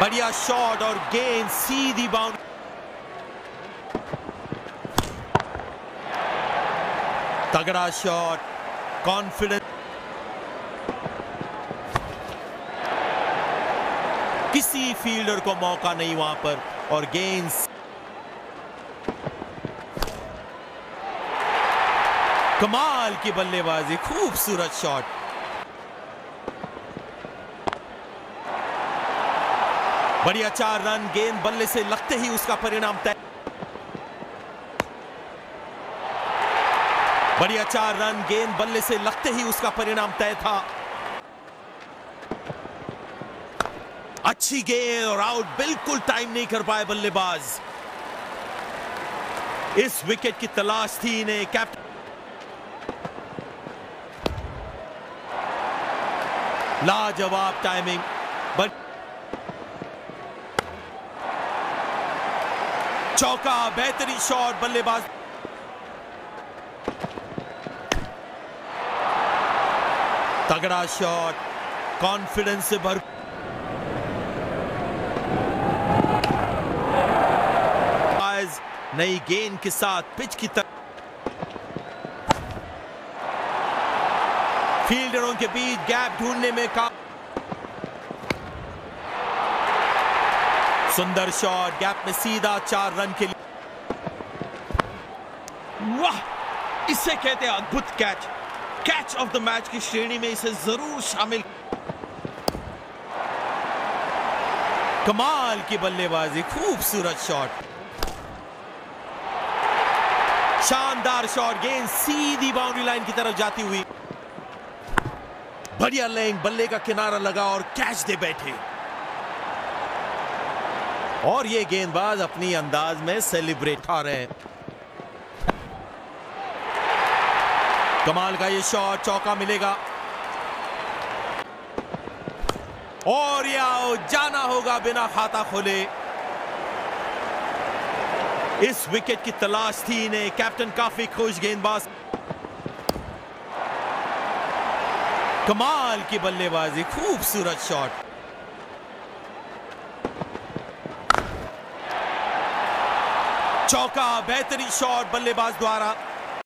बढ़िया शॉट और गेंद सीधी बाउंड। तगड़ा शॉट, कॉन्फिडेंस। किसी फील्डर को मौका नहीं वहां पर और गेंद। कमाल की बल्लेबाजी, खूबसूरत शॉट। बढ़िया 4 रन, गेंद बल्ले से लगते ही उसका परिणाम तय। बढ़िया 4 रन, गेंद बल्ले से लगते ही उसका परिणाम तय था। अच्छी गेंद और आउट, बिल्कुल टाइम नहीं कर पाए बल्लेबाज। इस विकेट की तलाश थी इन्हें, कैप्टन। लाजवाब टाइमिंग। चौका, बेहतरीन शॉट बल्लेबाज। तगड़ा शॉट, कॉन्फिडेंस से भर। नई गेंद के साथ पिच की तरफ। फील्डरों के बीच गैप ढूंढने में सुंदर शॉट, गैप में सीधा 4 रन के लिए। वाह, इसे कहते हैं अद्भुत catch. Catch of the match की श्रेणी में इसे जरूर शामिल। कमाल की बल्लेबाजी, खूबसूरत शॉट, शानदार शॉट। गेंद सीधी बाउंड्री लाइन की तरफ जाती हुई। बढ़िया लेंग, बल्ले का किनारा लगा और कैच दे बैठे। और ये गेंदबाज अपनी अंदाज में सेलिब्रेट कर रहे हैं। कमाल का ये शॉट, चौका मिलेगा और ये आउट। जाना होगा बिना खाता खोले। इस विकेट की तलाश थी इन्हें, कैप्टन काफी खुश। गेंदबाज, कमाल की बल्लेबाजी, खूबसूरत शॉट। चौका, बेहतरीन शॉट बल्लेबाज द्वारा।